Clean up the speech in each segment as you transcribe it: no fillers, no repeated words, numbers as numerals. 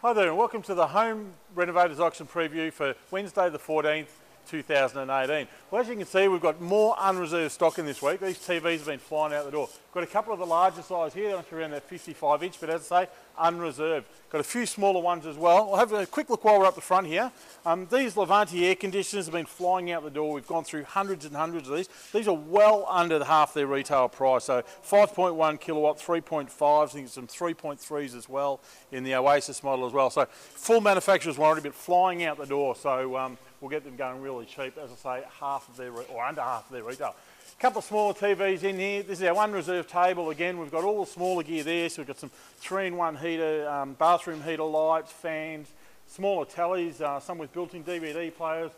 Hi there and welcome to the Home Renovators Auction Preview for Wednesday the 14th, 2018. Well, as you can see, we've got more unreserved stock in this week. These TVs have been flying out the door. Got a couple of the larger size here, they're around that 55 inch, but as I say, unreserved. Got a few smaller ones as well. We'll have a quick look while we're up the front here. These Levante air conditioners have been flying out the door. We've gone through hundreds and hundreds of these. These are well under half their retail price. So 5.1 kilowatt, 3.5s, I think some 3.3s as well in the Oasis model as well. So full manufacturer's warranty, but flying out the door. So we'll get them going really cheap. As I say, half of their or under half of their retail. A couple of smaller TVs in here. This is our unreserved table again. We've got all the smaller gear there. So we've got some 3-in-1 heater, bathroom heater lights, fans, smaller tellies, some with built-in DVD players,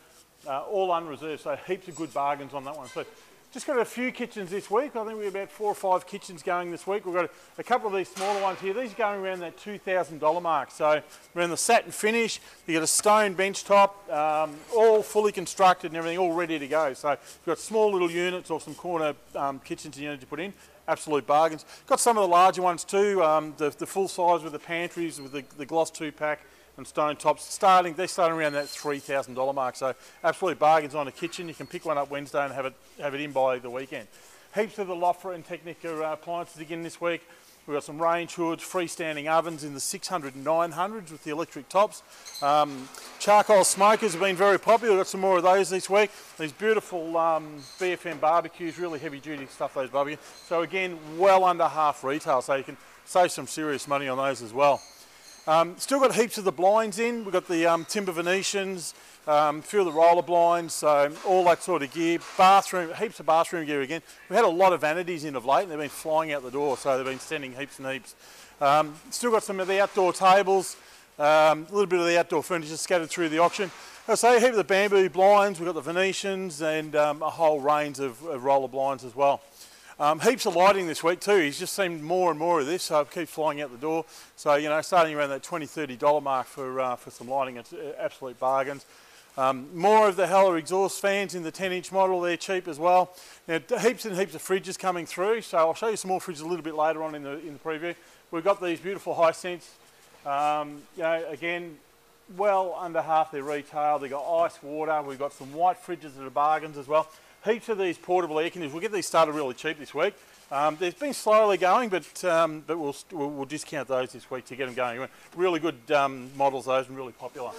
all unreserved. So heaps of good bargains on that one. So just got a few kitchens this week. I think we've got about 4 or 5 kitchens going this week. We've got a couple of these smaller ones here. These are going around that $2,000 mark. So we're in the satin finish. You've got a stone bench top, all fully constructed and everything, all ready to go. So you've got small little units or some corner kitchens you need to put in. Absolute bargains. Got some of the larger ones too. The full size with the pantries, with the gloss 2-pack. And stone tops, they're starting around that $3,000 mark, so absolute bargains on a kitchen. You can pick one up Wednesday and have it in by the weekend. Heaps of the Lofra and Technica appliances again this week. We've got some range hoods, freestanding ovens in the 600 and 900s with the electric tops. Charcoal smokers have been very popular. We've got some more of those this week. These beautiful BFM barbecues, really heavy duty stuff, those barbecues. So again, well under half retail, so you can save some serious money on those as well. Still got heaps of the blinds in. We've got the timber Venetians, a few of the roller blinds, so all that sort of gear. Bathroom, heaps of bathroom gear again. We had a lot of vanities in of late and they've been flying out the door, so they've been sending heaps and heaps. Still got some of the outdoor tables, a little bit of the outdoor furniture scattered through the auction. As I say, a heap of the bamboo blinds, we've got the Venetians and a whole range of roller blinds as well. Heaps of lighting this week too. He's just seen more and more of this, so it keeps flying out the door. So, you know, starting around that $20, $30 mark for some lighting, it's absolute bargains. More of the Heller exhaust fans in the 10-inch model, they're cheap as well. Now, heaps and heaps of fridges coming through, so I'll show you some more fridges a little bit later on in the preview. We've got these beautiful Hisense, you know, again, well under half their retail. They've got ice water, we've got some white fridges that are bargains as well. Heaps of these portable air conditioners. We'll get these started really cheap this week. They've been slowly going, but we'll discount those this week to get them going. Really good models, those, and really popular.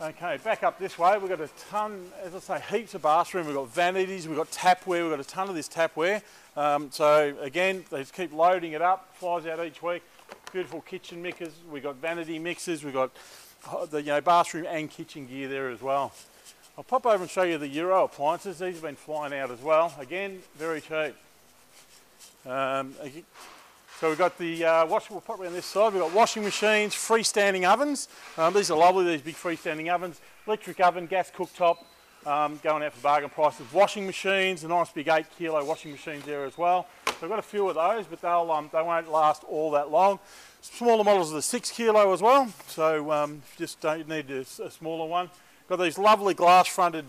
Okay, back up this way. We've got a ton, as I say, heaps of bathroom. We've got vanities, we've got tapware. We've got a ton of this tapware. So again, they just keep loading it up. Flies out each week. Beautiful kitchen mixers. We've got vanity mixers. We've got the bathroom and kitchen gear there as well. I'll pop over and show you the Euro appliances. These have been flying out as well. Again, very cheap. So we've got the we'll pop around this side. We've got washing machines, freestanding ovens. These are lovely, these big freestanding ovens. Electric oven, gas cooktop, going out for bargain prices. Washing machines, a nice big 8-kilo washing machines there as well. So we've got a few of those, but they'll they won't last all that long. Smaller models are the 6-kilo as well. So just don't need a smaller one. Got these lovely glass-fronted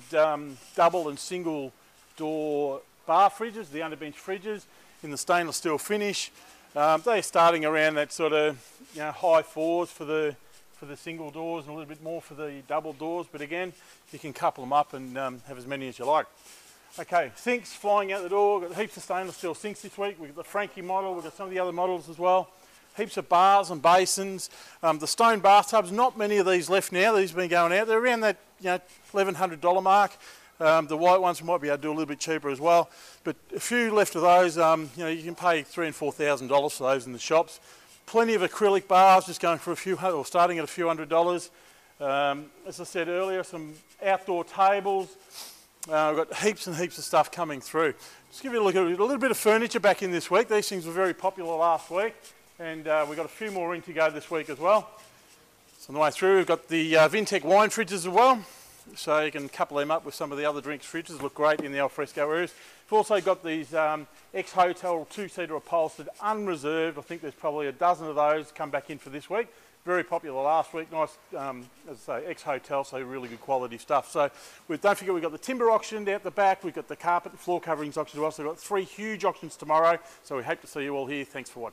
double and single door bar fridges, the underbench fridges in the stainless steel finish. They're starting around that sort of high fours for the single doors and a little bit more for the double doors. But again, you can couple them up and have as many as you like. Okay, sinks flying out the door. Got heaps of stainless steel sinks this week. We've got the Frankie model. We've got some of the other models as well. Heaps of bars and basins. The stone bathtubs, not many of these left now. These have been going out. They're around that $1,100 mark. The white ones might be able to do a little bit cheaper as well. But a few left of those, you can pay $3,000 and $4,000 for those in the shops. Plenty of acrylic bars, just going for a few hundred, or starting at a few $100s. As I said earlier, some outdoor tables. We've got heaps and heaps of stuff coming through. Just give you a look at a little bit of furniture back in this week. These things were very popular last week. And we've got a few more in to go this week as well. So on the way through, we've got the Vintec wine fridges as well. So you can couple them up with some of the other drinks fridges. Look great in the alfresco areas. We've also got these ex-hotel two-seater upholstered, unreserved. I think there's probably a dozen of those come back in for this week. Very popular last week. Nice, as I say, ex-hotel, so really good quality stuff. So don't forget we've got the timber auctioned out the back. We've got the carpet and floor coverings auctioned as well. So we've got 3 huge auctions tomorrow. So we hope to see you all here. Thanks for watching.